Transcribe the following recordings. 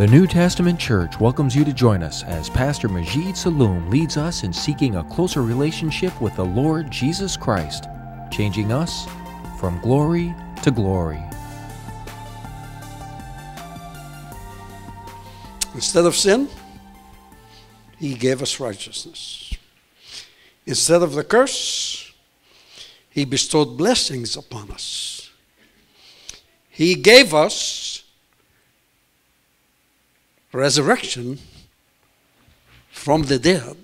The New Testament Church welcomes you to join us as Pastor Magead Salloum leads us in seeking a closer relationship with the Lord Jesus Christ, changing us from glory to glory. Instead of sin, He gave us righteousness. Instead of the curse, He bestowed blessings upon us. He gave us resurrection from the dead.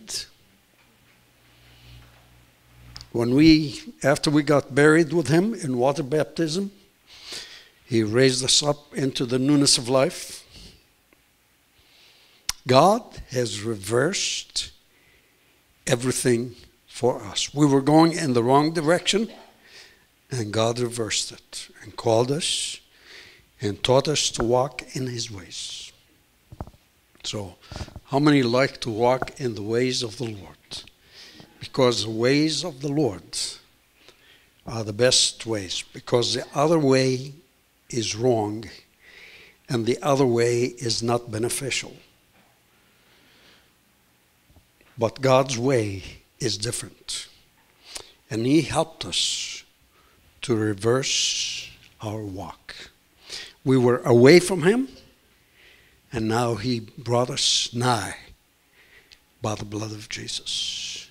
After we got buried with Him in water baptism, He raised us up into the newness of life. God has reversed everything for us. We were going in the wrong direction, and God reversed it and called us and taught us to walk in His ways. So, how many like to walk in the ways of the Lord? Because the ways of the Lord are the best ways. Because the other way is wrong, and the other way is not beneficial. But God's way is different. And He helped us to reverse our walk. We were away from Him, and now He brought us nigh by the blood of Jesus.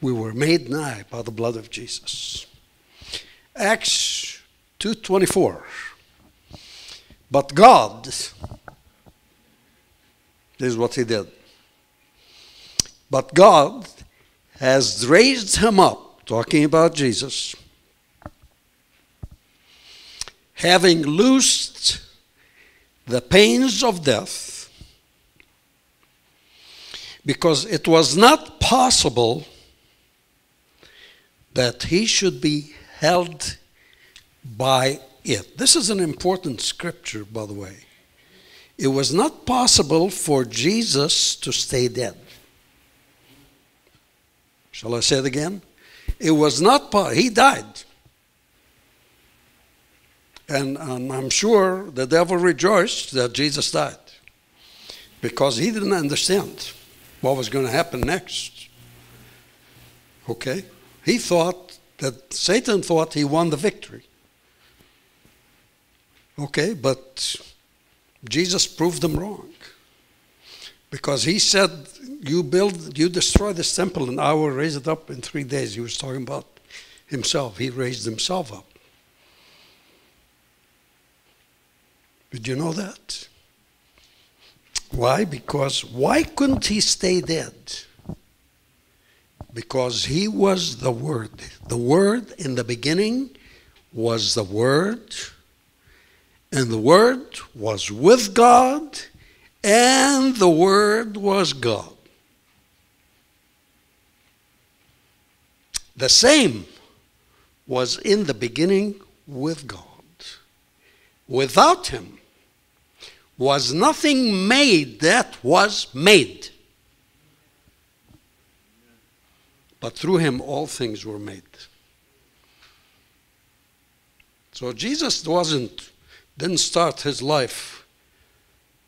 We were made nigh by the blood of Jesus. Acts 2:24. But God, this is what He did. But God has raised Him up, talking about Jesus, having loosed the pains of death, because it was not possible that He should be held by it. This is an important scripture, by the way. It was not possible for Jesus to stay dead. Shall I say it again? It was not possible. He died. And I'm sure the devil rejoiced that Jesus died, because he didn't understand what was going to happen next. Okay? He thought that Satan thought he won the victory. Okay? But Jesus proved them wrong, because He said, you destroy this temple and I will raise it up in 3 days. He was talking about Himself. He raised Himself up. Did you know that? Why? Because why couldn't He stay dead? Because He was the Word. The Word in the beginning was the Word, and the Word was with God, and the Word was God. The same was in the beginning with God. Without Him was nothing made that was made. But through Him all things were made. So Jesus didn't start His life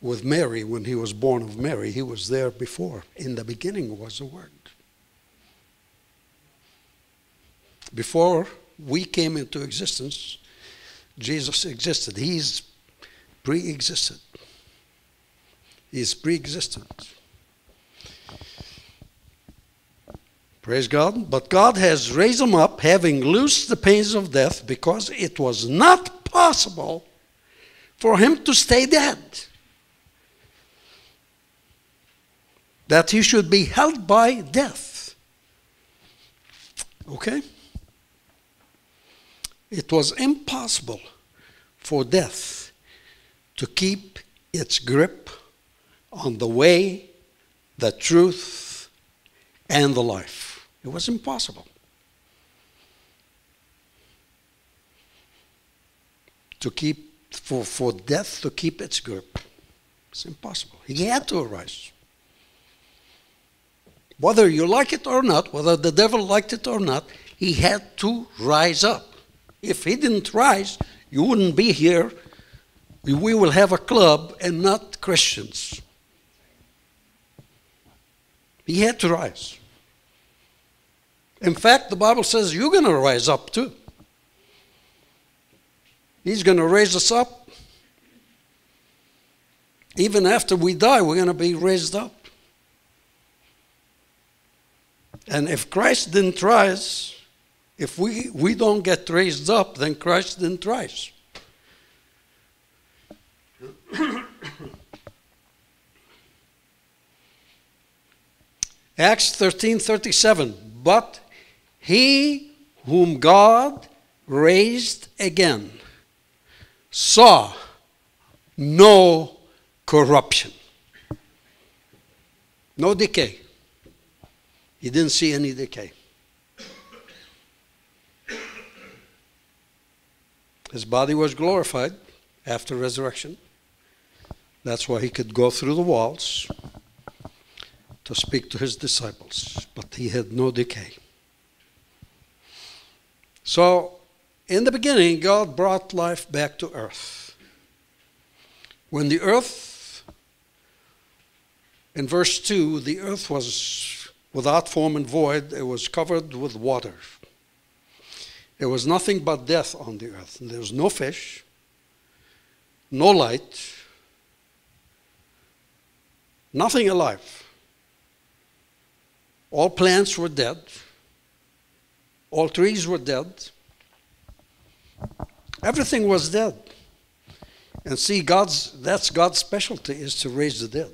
with Mary when He was born of Mary. He was there before. In the beginning was the Word. Before we came into existence, Jesus existed. He's pre-existed. He's pre-existent. Praise God. But God has raised Him up, having loosed the pains of death, because it was not possible for Him to stay dead, that He should be held by death. Okay? It was impossible for death to keep its grip on the way, the truth, and the life. It was impossible. For death to keep its grip. It's impossible. He had to arise. Whether you like it or not, whether the devil liked it or not, he had to rise up. If he didn't rise, you wouldn't be here we will have a club and not Christians. He had to rise. In fact, the Bible says you're going to rise up too. He's going to raise us up. Even after we die, we're going to be raised up. And if Christ didn't rise, if we don't get raised up, then Christ didn't rise. Acts 13:37, but he whom God raised again saw no corruption, no decay. He didn't see any decay. His body was glorified after resurrection. That's why he could go through the walls to speak to his disciples, but he had no decay. So, in the beginning, God brought life back to earth. When the earth, in verse 2, the earth was without form and void, it was covered with water. There was nothing but death on the earth. There was no fish, no light, nothing alive. All plants were dead. All trees were dead. Everything was dead. And see, that's God's specialty, is to raise the dead.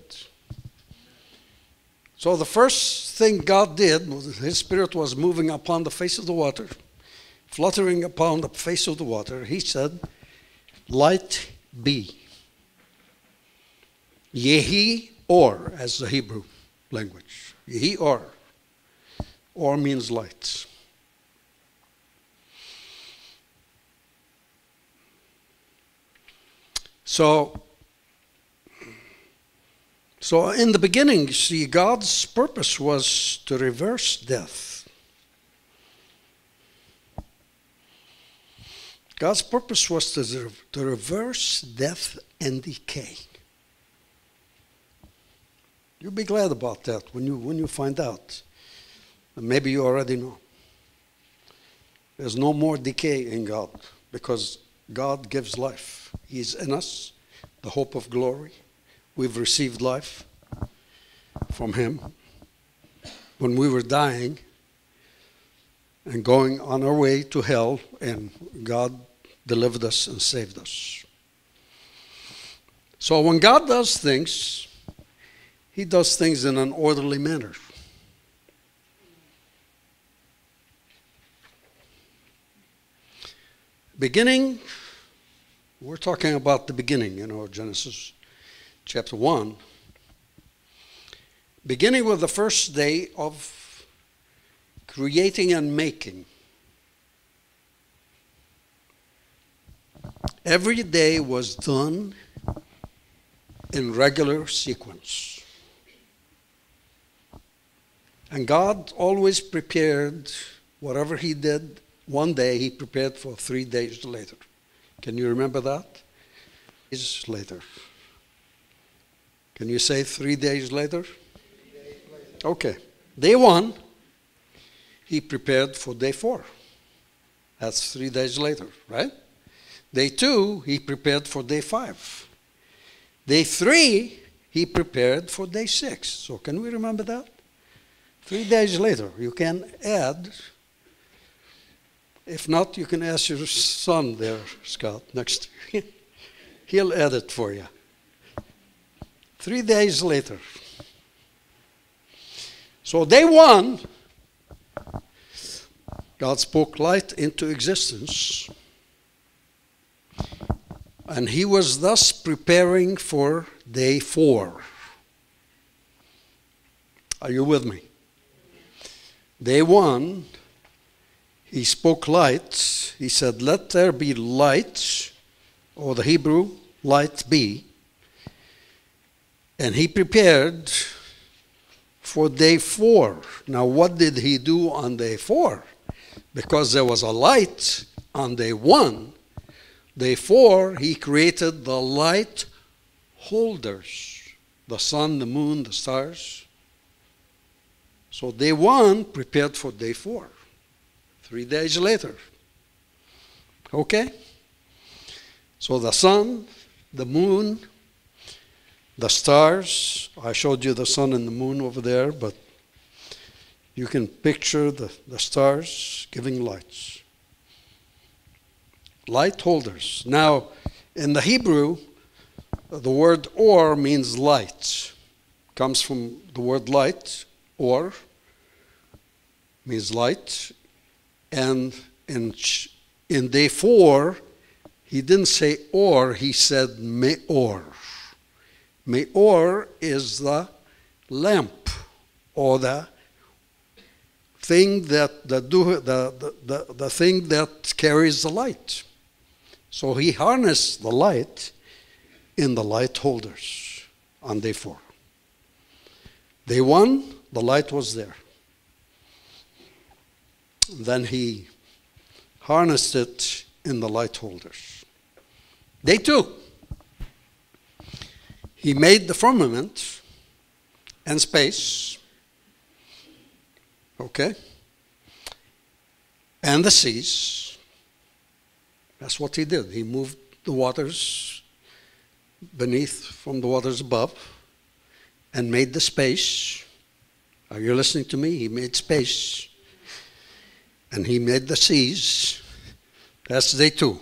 So the first thing God did, his spirit was moving upon the face of the water, fluttering upon the face of the water. He said, light be. Yehi or, as the Hebrew language. Yehi or. Or means light. So in the beginning, see, God's purpose was to reverse death. God's purpose was to reverse death and decay. You'll be glad about that when you find out. And maybe you already know. There's no more decay in God because God gives life. He's in us, the hope of glory. We've received life from him. When we were dying and going on our way to hell, and God delivered us and saved us. So when God does things, he does things in an orderly manner. Beginning, we're talking about the beginning, you know, Genesis chapter 1. Beginning with the first day of creating and making. Every day was done in regular sequence. And God always prepared whatever he did. One day he prepared for 3 days later. Can you remember that? 3 days later. Can you say 3 days later? 3 days later. Okay. Day one, he prepared for day four. That's 3 days later, right? Day two, he prepared for day five. Day three, he prepared for day six. So can we remember that? 3 days later. You can add. If not, you can ask your son there, Scott, next to you. He'll add it for you. 3 days later. So day one, God spoke light into existence. And he was thus preparing for day four. Are you with me? Day one, he spoke light. He said, let there be light, or the Hebrew, light be. And he prepared for day four. Now, what did he do on day four? Because there was a light on day one, Therefore, he created the light holders, the sun, the moon, the stars. So day one prepared for day four, 3 days later. Okay? So the sun, the moon, the stars. I showed you the sun and the moon over there, but you can picture the stars giving lights. Light holders. Now, in the Hebrew, the word or means light. Comes from the word light, or means light. And in day four, he didn't say or, he said meor. Meor is the lamp, or the thing that the thing that carries the light. So he harnessed the light in the light holders on day four. Day one, the light was there. Then he harnessed it in the light holders. Day two, he made the firmament and space, okay, and the seas. That's what he did. He moved the waters beneath from the waters above and made the space. Are you listening to me? He made space. And he made the seas. That's day two.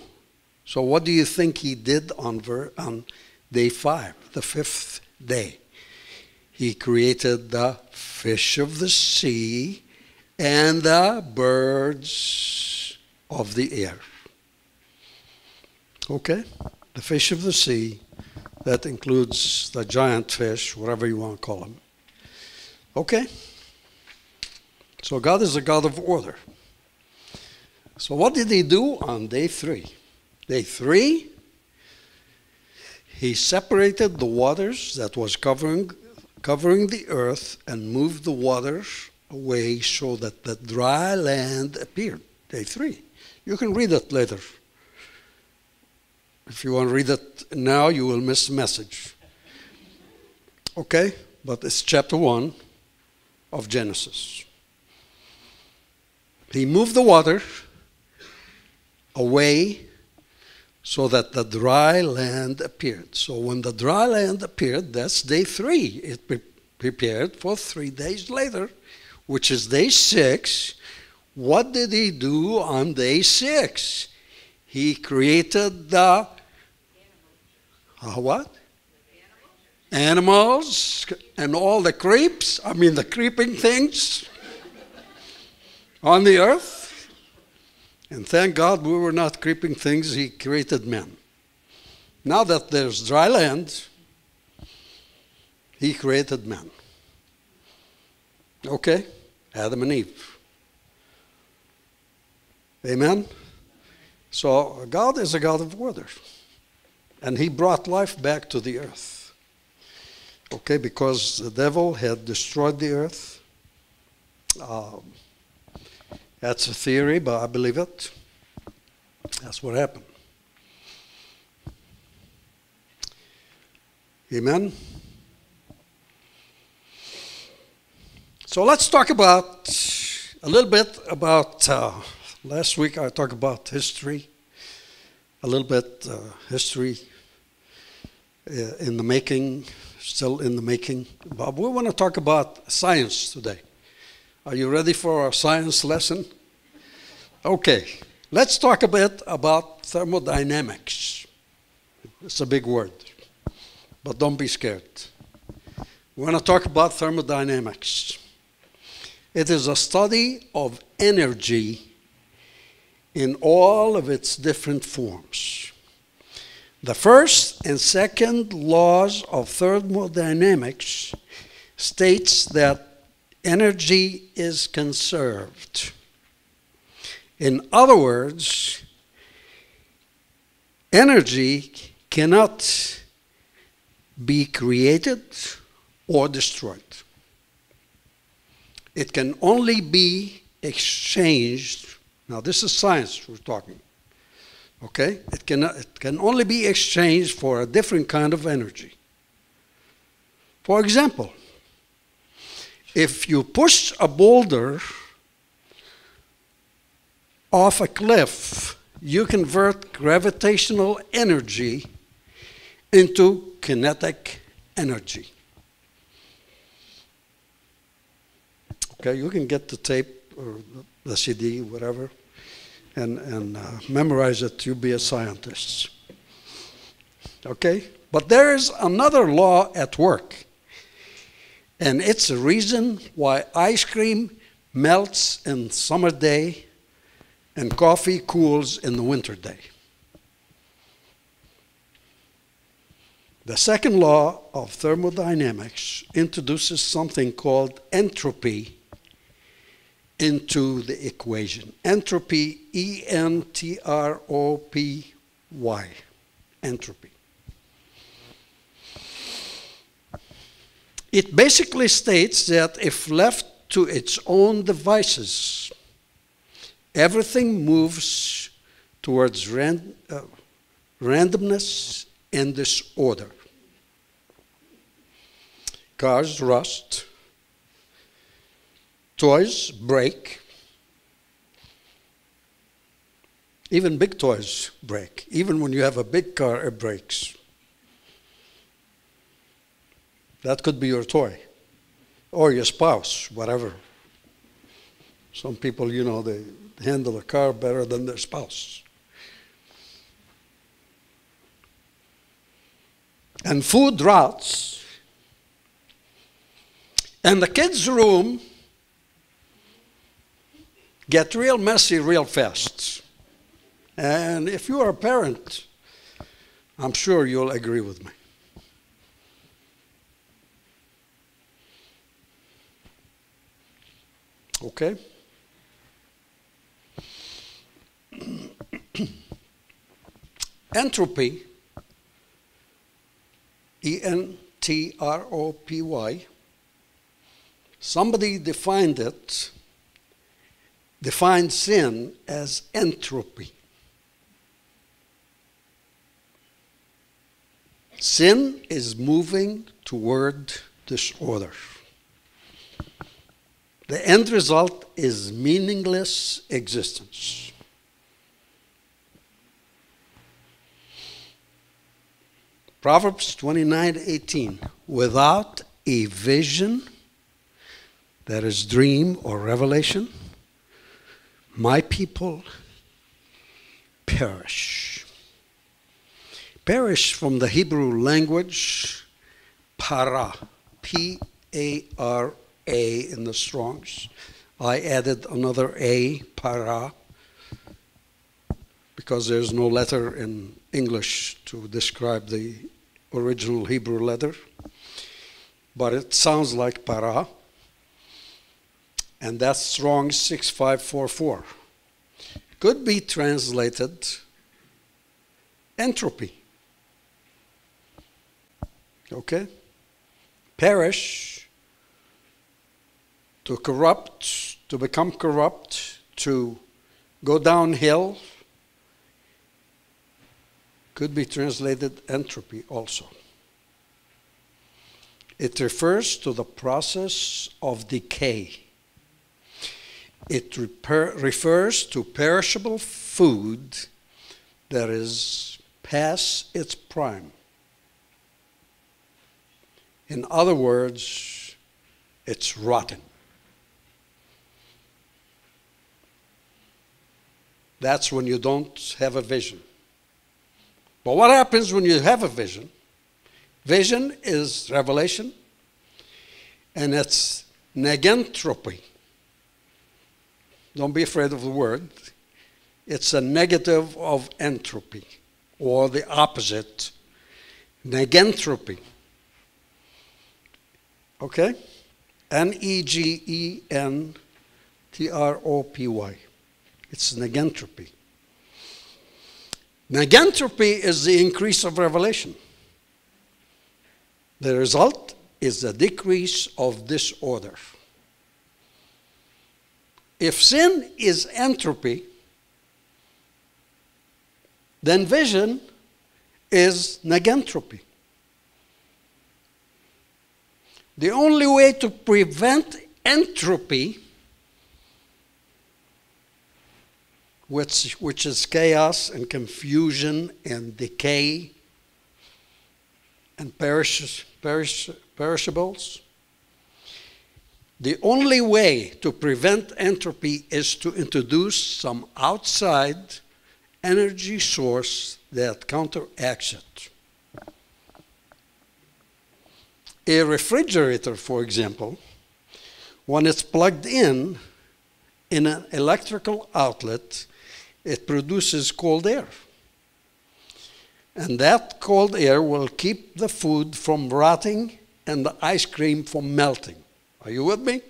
So what do you think he did on day five, the fifth day? He created the fish of the sea and the birds of the air. Okay? The fish of the sea, that includes the giant fish, whatever you want to call them. Okay? So God is a God of order. So what did he do on day three? Day three, he separated the waters that was covering the earth and moved the water away so that the dry land appeared. Day three. You can read it later. If you want to read it now, you will miss the message. Okay? But it's chapter 1 of Genesis. He moved the water away so that the dry land appeared. So when the dry land appeared, that's day 3. It prepared for 3 days later, which is day 6. What did he do on day 6? He created the what? Animals and all the creeping things on the earth. And thank God we were not creeping things. He created man. Now that there's dry land, he created man. Okay? Adam and Eve. Amen? So God is a God of order. And he brought life back to the earth. Okay, because the devil had destroyed the earth. That's a theory, but I believe it. That's what happened. Amen? So let's talk about a little bit about... last week I talked about history, a little bit history in the making, still in the making. But we want to talk about science today. Are you ready for our science lesson? Okay, let's talk a bit about thermodynamics. It's a big word, but don't be scared. We want to talk about thermodynamics. It is a study of energy in all of its different forms. The first and second laws of thermodynamics states that energy is conserved. In other words, energy cannot be created or destroyed. It can only be exchanged. Now, this is science we're talking, Okay? It can only be exchanged for a different kind of energy. For example, if you push a boulder off a cliff, you convert gravitational energy into kinetic energy. Okay, you can get the tape or the CD, whatever, and memorize it. You'll be a scientist. Okay? But there is another law at work, and it's the reason why ice cream melts in summer day and coffee cools in the winter day. The second law of thermodynamics introduces something called entropy into the equation. Entropy, E-N-T-R-O-P-Y, entropy. It basically states that if left to its own devices, everything moves towards randomness and disorder. Cars rust, toys break, even big toys break. Even when you have a big car, it breaks. That could be your toy or your spouse, whatever. Some people, you know, they handle a car better than their spouse. And food rots. And the kids' room get real messy real fast. And if you are a parent, I'm sure you'll agree with me. Okay? Entropy, E-N-T-R-O-P-Y, somebody defined sin as entropy. Sin is moving toward disorder. The end result is meaningless existence. Proverbs 29:18, without a vision, that is dream or revelation, my people perish. Perish from the Hebrew language, para, P-A-R-A in the Strongs. I added another A, para, because there's no letter in English to describe the original Hebrew letter, but it sounds like para, and that's Strong's 6544. Could be translated entropy. Okay? Perish, to corrupt, to become corrupt, to go downhill, could be translated entropy also. It refers to the process of decay. It refers to perishable food that is past its prime. In other words, it's rotten. That's when you don't have a vision. But what happens when you have a vision? Vision is revelation, and it's negentropy. Don't be afraid of the word. It's a negative of entropy, or the opposite, negentropy. Okay? N-E-G-E-N-T-R-O-P-Y. It's negentropy. Negentropy is the increase of revelation. The result is the decrease of disorder. If sin is entropy, then vision is negentropy. The only way to prevent entropy, which is chaos and confusion and decay and perishables, the only way to prevent entropy is to introduce some outside energy source that counteracts it. A refrigerator, for example, when it's plugged in an electrical outlet, it produces cold air. And that cold air will keep the food from rotting and the ice cream from melting. Are you with me?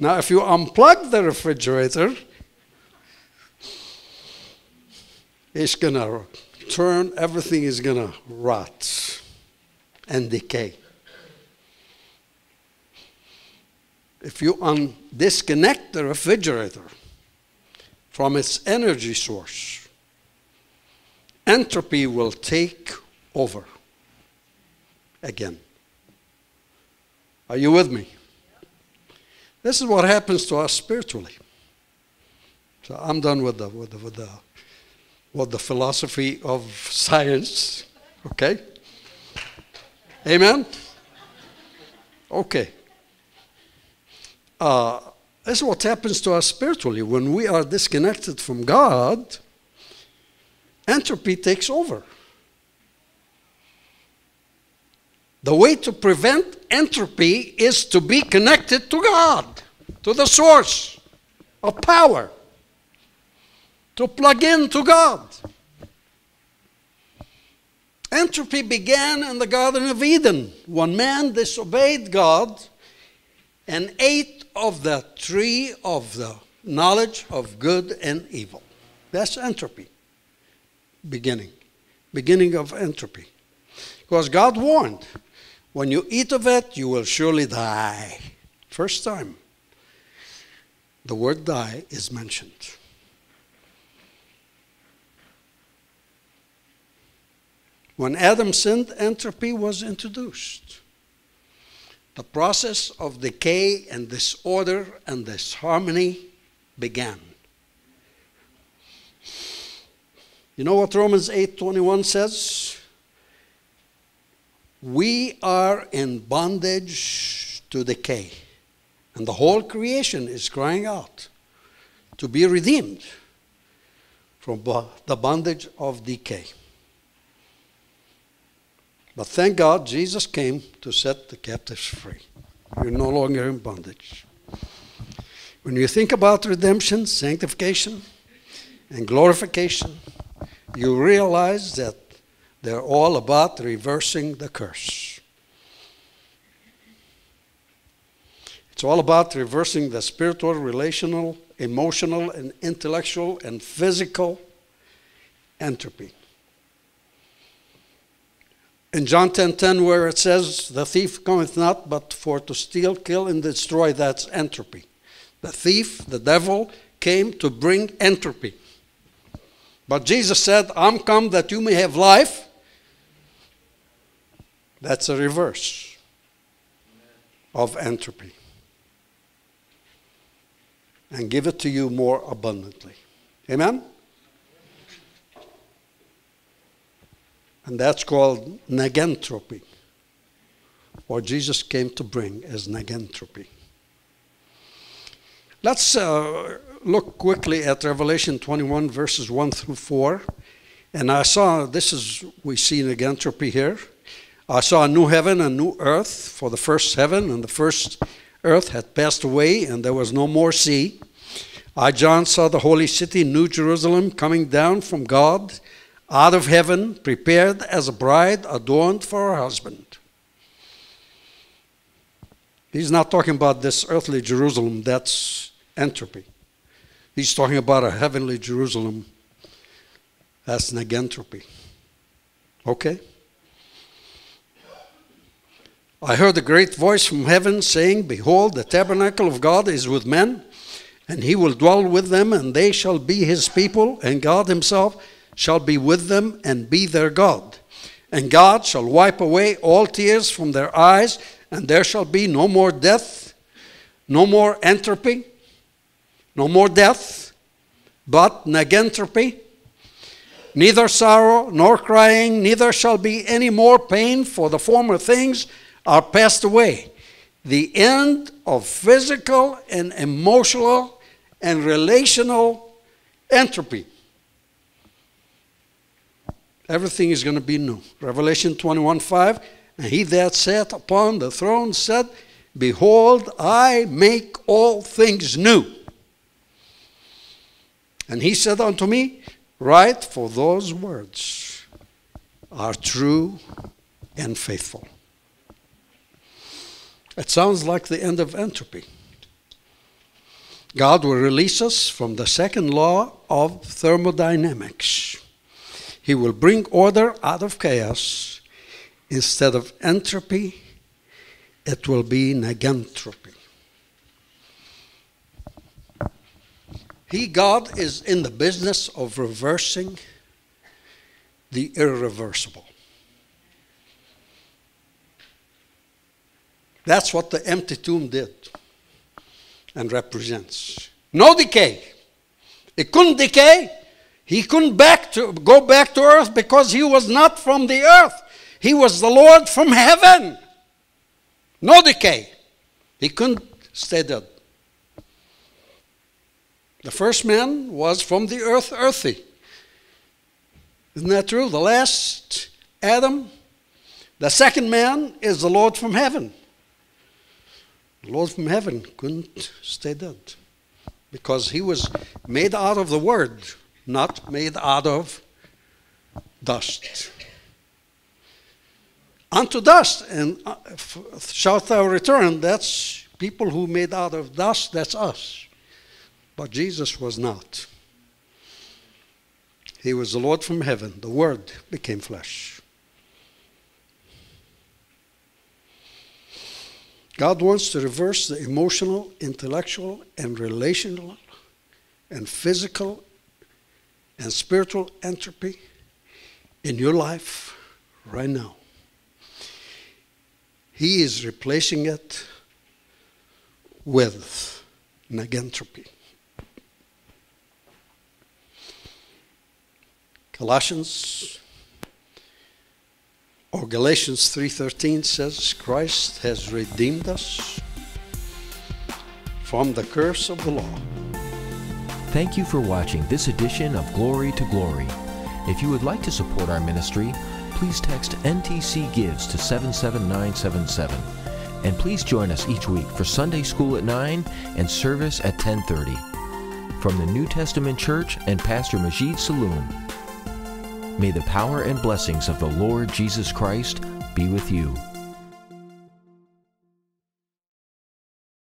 Now, if you unplug the refrigerator, it's going to turn, everything is going to rot and decay. If you disconnect the refrigerator from its energy source, entropy will take over again. Are you with me? This is what happens to us spiritually. So I'm done with the philosophy of science. Okay? Amen? Okay. This is what happens to us spiritually. When we are disconnected from God, entropy takes over. The way to prevent entropy is to be connected to God, to the source of power, to plug in to God. Entropy began in the Garden of Eden when man disobeyed God and ate of the tree of the knowledge of good and evil. That's entropy. Beginning of entropy. Because God warned, when you eat of it, you will surely die. First time the word die is mentioned. When Adam sinned, entropy was introduced. The process of decay and disorder and disharmony began. You know what Romans 8:21 says? We are in bondage to decay. And the whole creation is crying out to be redeemed from the bondage of decay. But thank God, Jesus came to set the captives free. You're no longer in bondage. When you think about redemption, sanctification, and glorification, you realize that they're all about reversing the curse. It's all about reversing the spiritual, relational, emotional, and intellectual, and physical entropy. In John 10:10, where it says, the thief cometh not but for to steal, kill, and destroy, that's entropy. The thief, the devil, came to bring entropy. But Jesus said, I'm come that you may have life. That's a reverse of entropy. And give it to you more abundantly. Amen? And that's called negentropy. Or Jesus came to bring as negentropy. Let's look quickly at Revelation 21, verses 1 through 4. And I saw, we see negentropy here. I saw a new heaven and new earth, for the first heaven and the first earth had passed away, and there was no more sea. I, John, saw the holy city, New Jerusalem, coming down from God, out of heaven, prepared as a bride adorned for her husband. He's not talking about this earthly Jerusalem, that's entropy. He's talking about a heavenly Jerusalem. That's negentropy. Okay? I heard a great voice from heaven saying, behold, the tabernacle of God is with men, and he will dwell with them, and they shall be his people, and God himself shall be with them and be their God. And God shall wipe away all tears from their eyes, and there shall be no more death, no more entropy, no more death, but negentropy, neither sorrow nor crying, neither shall be any more pain, for the former things are passed away. The end of physical and emotional and relational entropy. Everything is going to be new. Revelation 21:5, and he that sat upon the throne said, behold, I make all things new. And he said unto me, write, for those words are true and faithful. It sounds like the end of entropy. God will release us from the second law of thermodynamics. He will bring order out of chaos. Instead of entropy, it will be negentropy. He, God, is in the business of reversing the irreversible. That's what the empty tomb did and represents. No decay. It couldn't decay. He couldn't go back to earth because he was not from the earth. He was the Lord from heaven. No decay. He couldn't stay dead. The first man was from the earth, earthy. Isn't that true? The last Adam, the second man is the Lord from heaven. The Lord from heaven couldn't stay dead because he was made out of the Word, not made out of dust. Unto dust, and shalt thou return. That's people who made out of dust, that's us. But Jesus was not. He was the Lord from heaven. The Word became flesh. God wants to reverse the emotional, intellectual, and relational, and physical, and spiritual entropy in your life right now. He is replacing it with negentropy. Colossians or Galatians 3:13 says, Christ has redeemed us from the curse of the law. Thank you for watching this edition of Glory to Glory. If you would like to support our ministry, please text NTC Gives to 77977. And please join us each week for Sunday school at 9 and service at 10:30. From the New Testament Church and Pastor Magead Salloum, may the power and blessings of the Lord Jesus Christ be with you.